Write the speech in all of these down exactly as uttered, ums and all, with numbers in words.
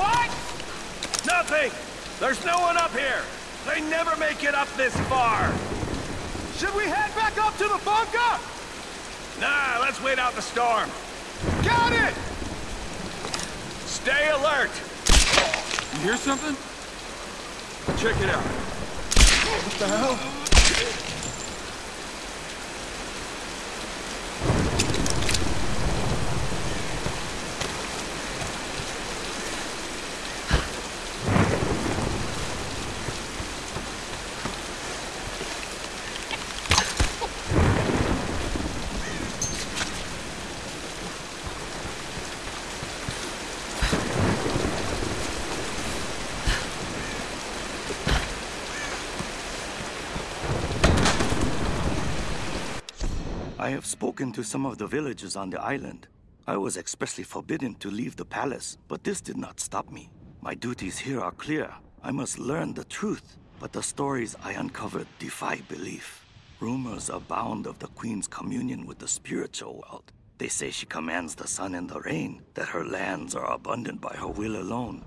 What? Nothing! There's no one up here! They never make it up this far! Should we head back up to the bunker? Nah, let's wait out the storm. Got it! Stay alert! You hear something? Check it out. What the hell? I have spoken to some of the villagers on the island. I was expressly forbidden to leave the palace, but this did not stop me. My duties here are clear. I must learn the truth, but the stories I uncovered defy belief. Rumors abound of the Queen's communion with the spiritual world. They say she commands the sun and the rain, that her lands are abundant by her will alone.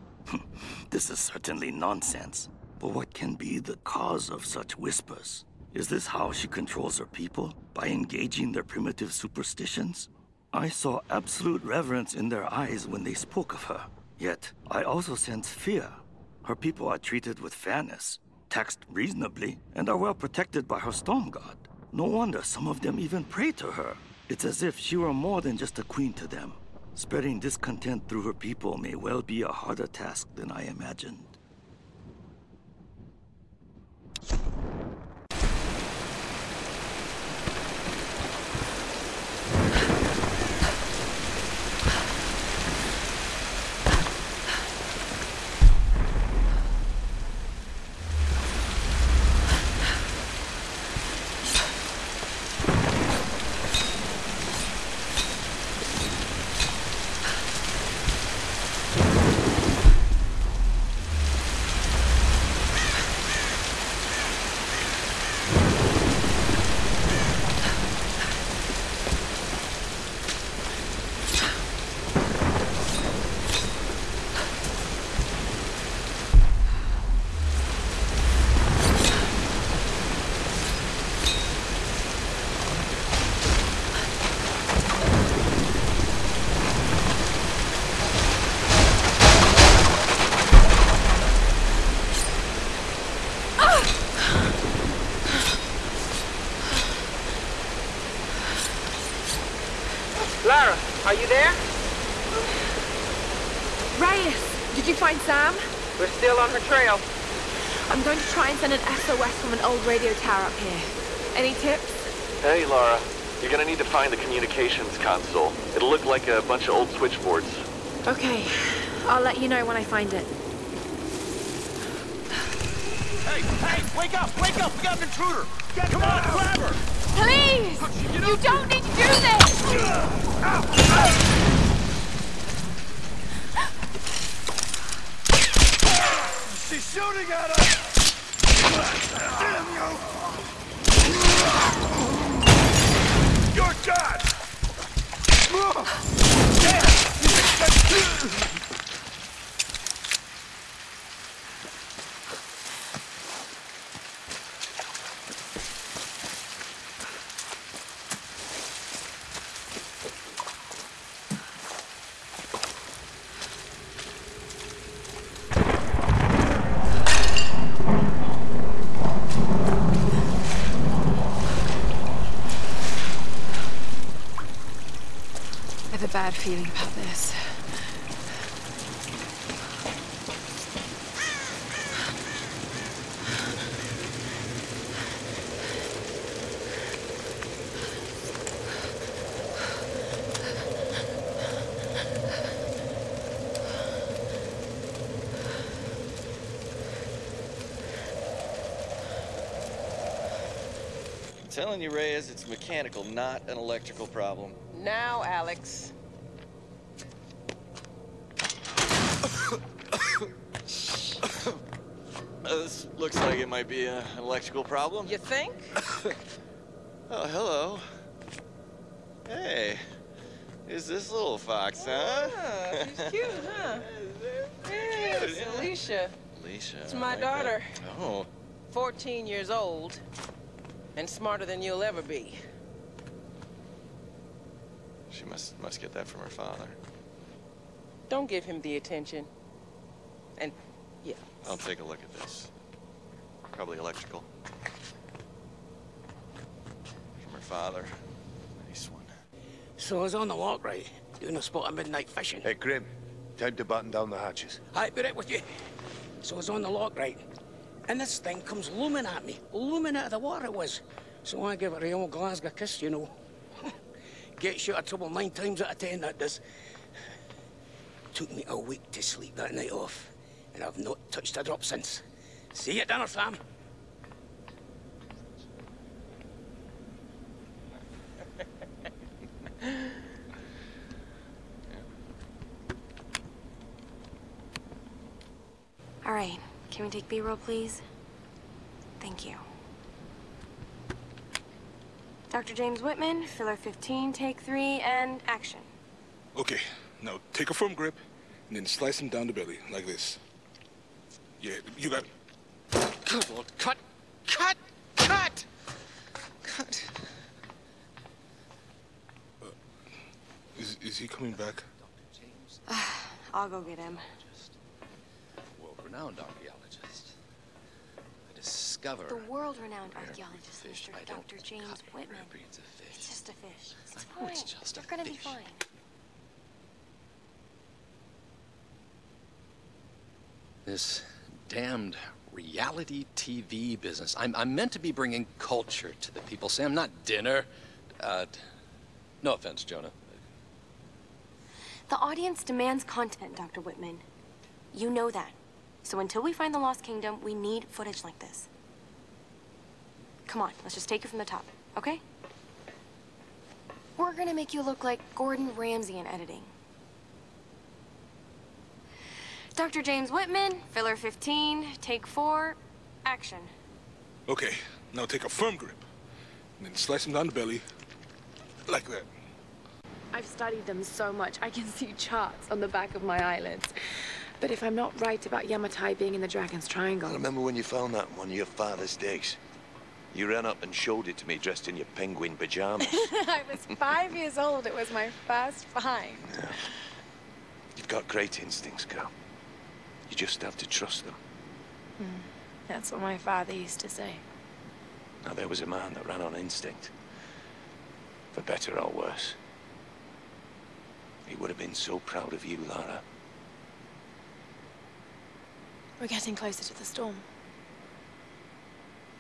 This is certainly nonsense. But what can be the cause of such whispers? Is this how she controls her people? By engaging their primitive superstitions? I saw absolute reverence in their eyes when they spoke of her. Yet, I also sense fear. Her people are treated with fairness, taxed reasonably, and are well protected by her storm god. No wonder some of them even pray to her. It's as if she were more than just a queen to them. Spreading discontent through her people may well be a harder task than I imagined. Lara, are you there? Reyes, did you find Sam? We're still on her trail. I'm going to try and send an S O S from an old radio tower up here. Any tips? Hey, Lara. You're gonna need to find the communications console. It'll look like a bunch of old switchboards. Okay. I'll let you know when I find it. Hey, hey, wake up, wake up! We got an intruder! Get Come down. on, grab her! Please! You know, don't need to do this! Ow. Ow. She's shooting at us! Damn you! You're God! Damn. Bad feeling about this. I'm telling you, Reyes, it's mechanical, not an electrical problem. Now, Alex. This looks like it might be an electrical problem. You think? Oh, hello. Hey, is this little fox, oh, huh? She's cute, huh? is. Alicia. Alicia. It's my like daughter. That. Oh. fourteen years old and smarter than you'll ever be. She must must get that from her father. Don't give him the attention. And, yeah. I'll take a look at this. Probably electrical. From her father. Nice one. So I was on the walk, right? Doing a spot of midnight fishing. Hey, Graham. Time to batten down the hatches. Aye, be right with you. So I was on the lock, right? And this thing comes looming at me. Looming out of the water it was. So I give it a old Glasgow kiss, you know. Gets you out of trouble nine times out of ten, that does. Took me a week to sleep that night off. And I've not touched a drop since. See you at dinner, Sam. All right, can we take B-roll, please? Thank you. Doctor James Whitman, filler fifteen, take three, and action. Okay, now take a firm grip, and then slice him down the belly, like this. Yeah, you got... Good Lord, cut, cut, cut! Cut. Uh, is, is he coming back? Uh, I'll go get him. World-renowned archaeologist. I discover the world-renowned archaeologist, Mister Doctor James Whitman. It's just a fish. It's fine. It's just You're gonna fish. be fine. This damned reality T V business. I'm I'm meant to be bringing culture to the people, Sam, not dinner. Uh, no offense, Jonah. The audience demands content, Doctor Whitman. You know that. So until we find the Lost Kingdom, we need footage like this. Come on, let's just take it from the top, okay? We're gonna make you look like Gordon Ramsay in editing. Doctor James Whitman, filler fifteen, take four, action. Okay, now take a firm grip, and then slice them down the belly, like that. I've studied them so much, I can see charts on the back of my eyelids. But if I'm not right about Yamatai being in the Dragon's Triangle... I remember when you found that on one of your father's days. You ran up and showed it to me dressed in your penguin pajamas. I was five years old. It was my first find. Yeah. You've got great instincts, girl. You just have to trust them. Mm. That's what my father used to say. Now, there was a man that ran on instinct. For better or worse. He would have been so proud of you, Lara. We're getting closer to the storm.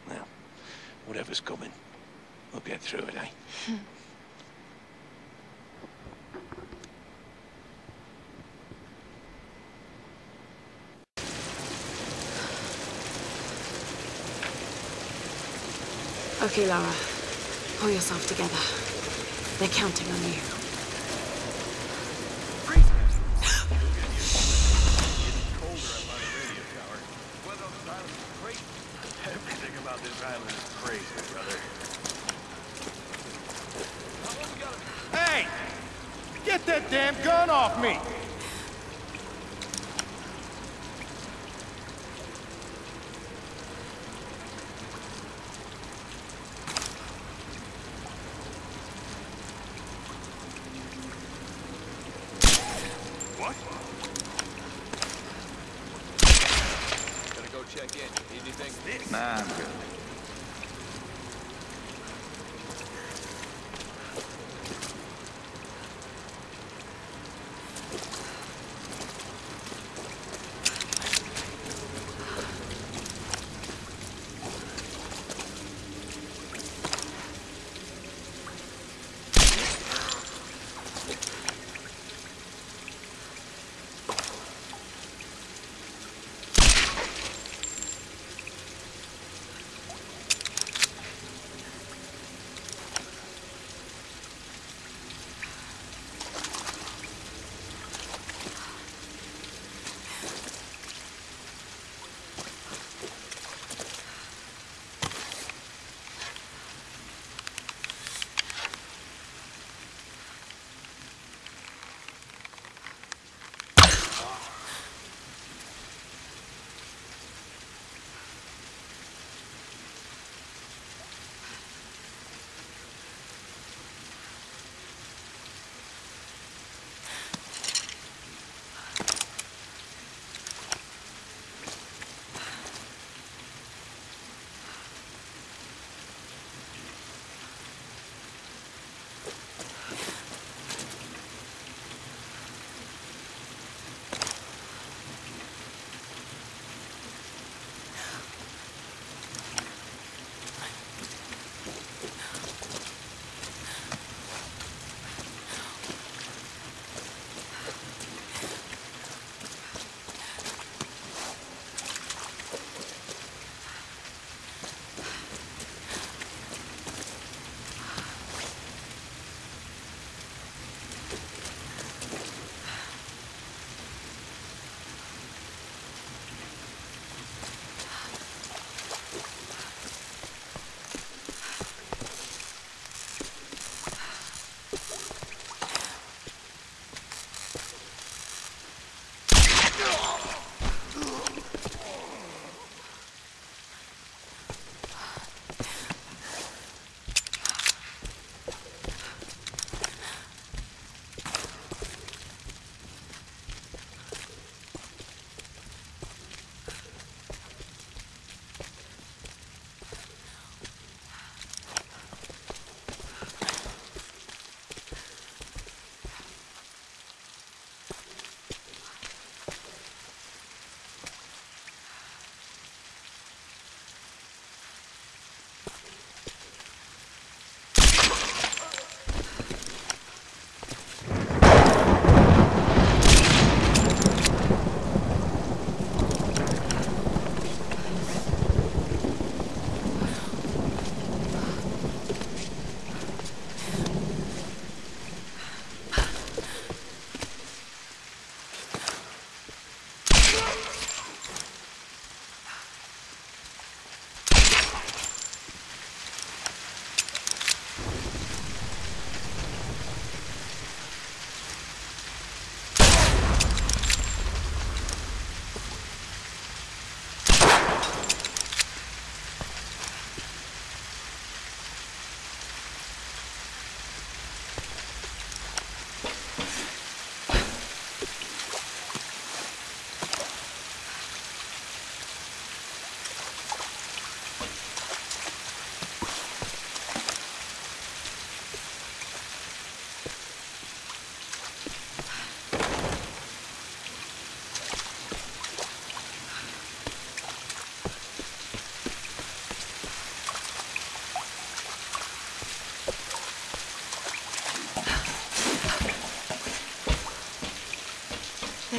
Well, whatever's coming, we'll get through it, eh? Okay, Lara. Pull yourself together. They're counting on you. This island is crazy, brother. Hey! Get that damn gun off me!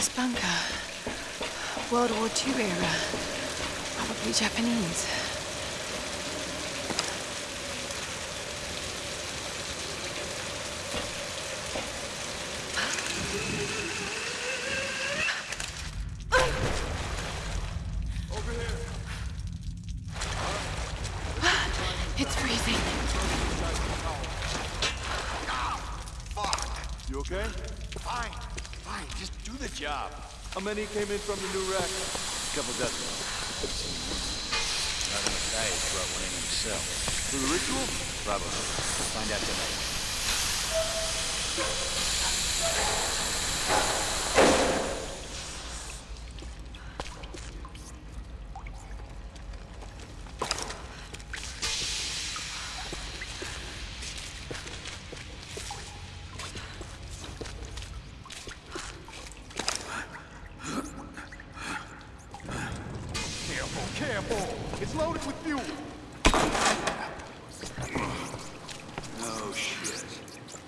this bunker. World War Two era. Probably Japanese. Many came in from the new rack. A couple dozen. Father Matthias brought one in himself. For the ritual? Probably. We'll find out tonight.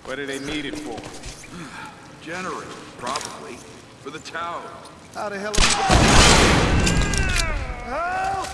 What do they need it for? Generator, probably. For the tower. How the hell am I... Help!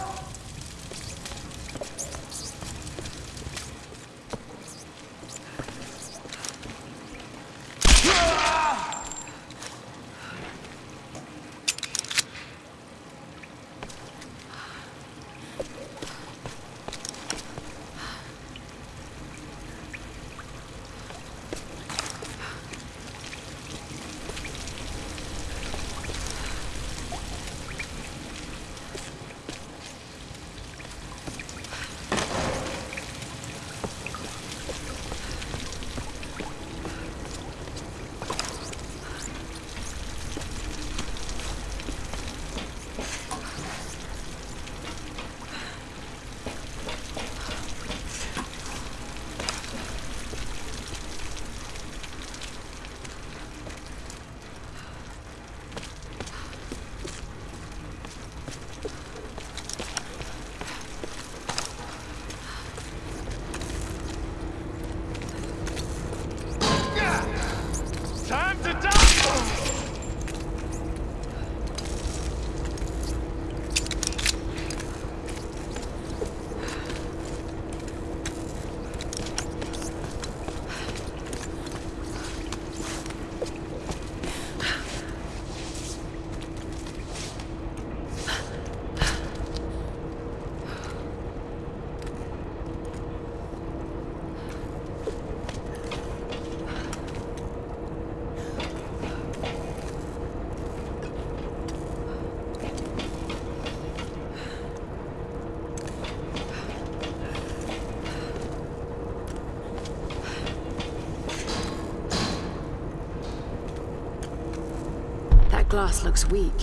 Glass looks weak.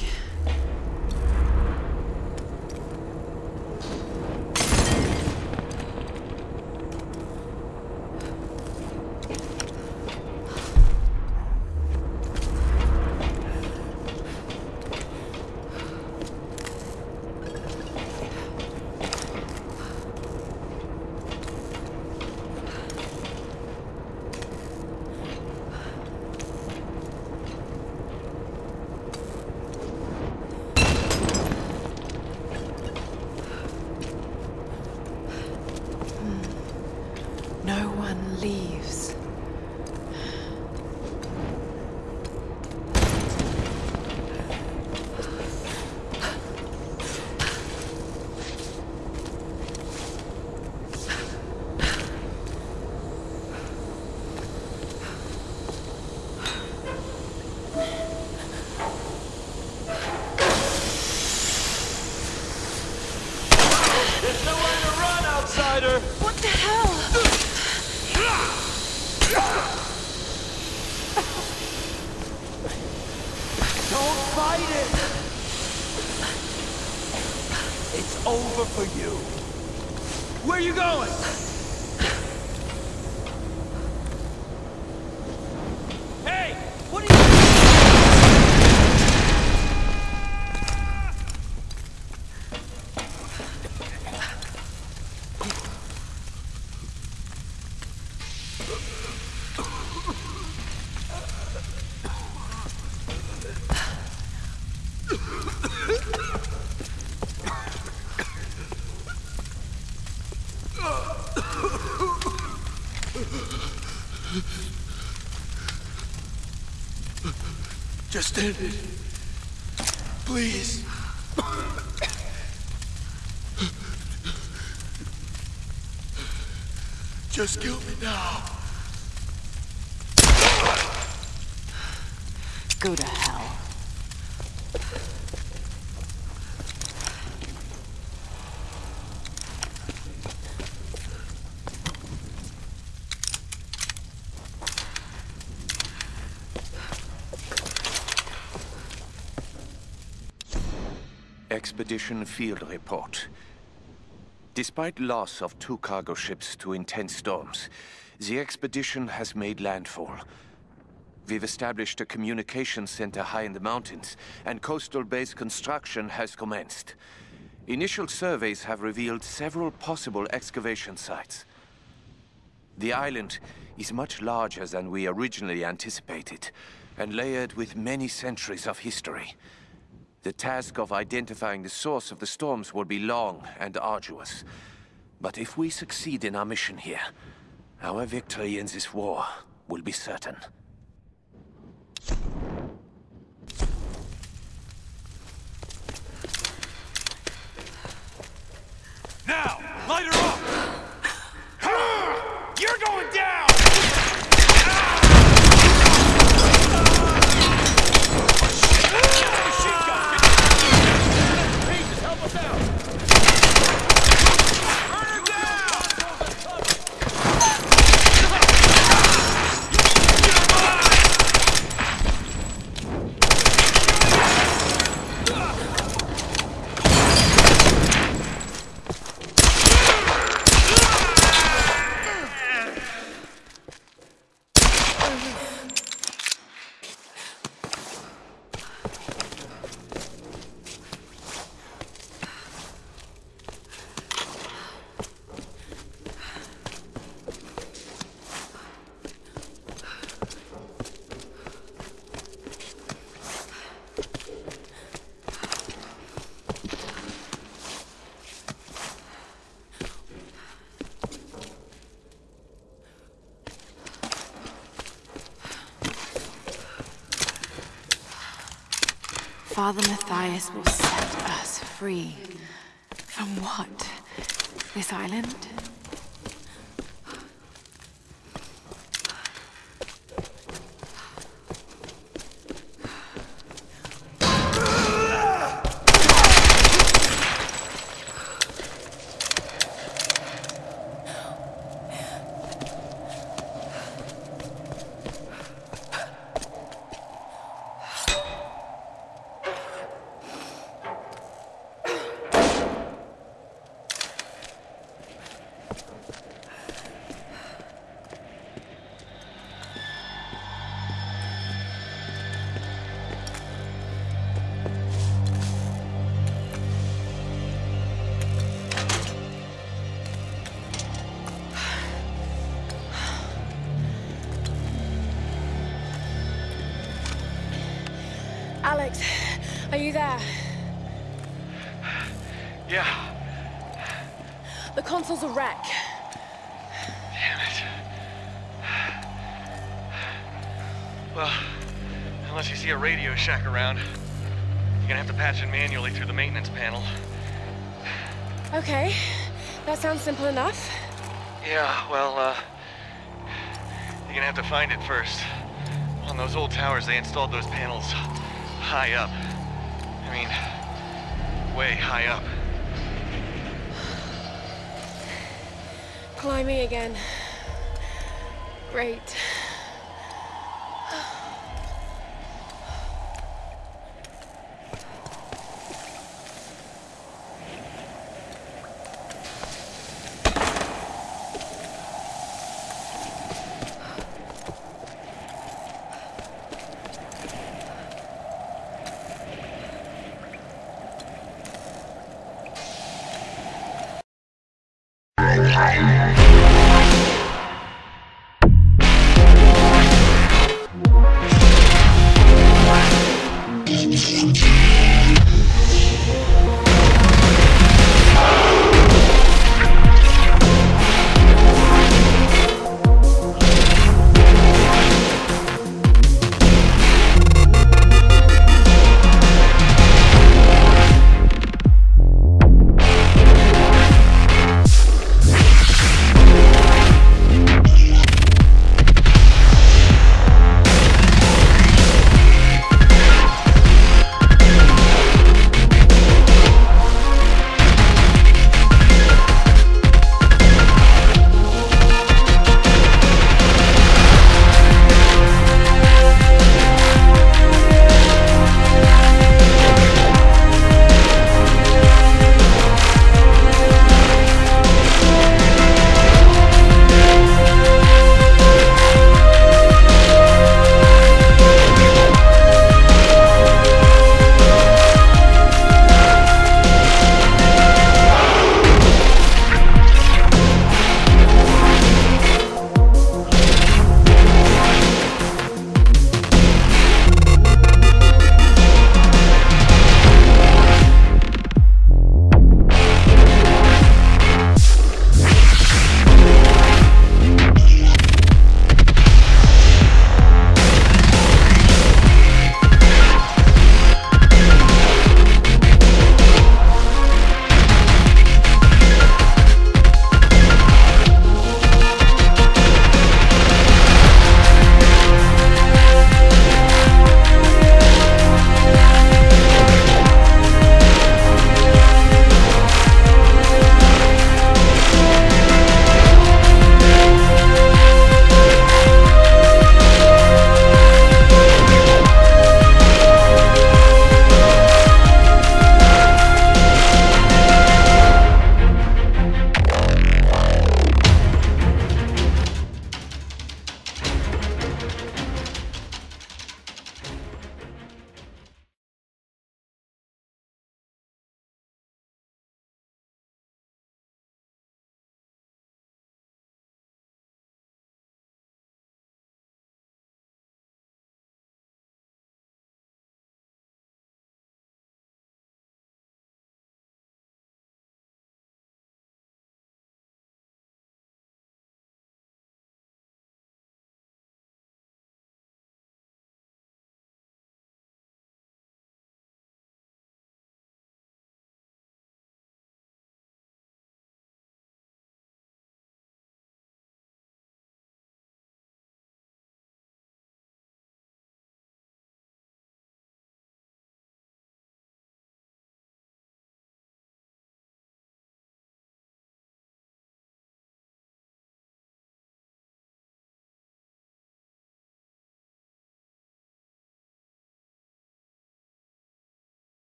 Just end it. Please. Just kill me now. Go to hell. Expedition Field Report. Despite loss of two cargo ships to intense storms, the expedition has made landfall. We've established a communications center high in the mountains, and coastal base construction has commenced. Initial surveys have revealed several possible excavation sites. The island is much larger than we originally anticipated, and layered with many centuries of history. The task of identifying the source of the storms will be long and arduous. But if we succeed in our mission here, our victory in this war will be certain. Now, light her up! You're going down! Father Matthias will set us free. From what? This island? Are you there? Yeah. The console's a wreck. Damn it. Well, unless you see a Radio Shack around, you're gonna have to patch it manually through the maintenance panel. Okay. That sounds simple enough. Yeah, well, uh... you're gonna have to find it first. On those old towers, they installed those panels high up. I mean, way high up. Climbing again. Great. I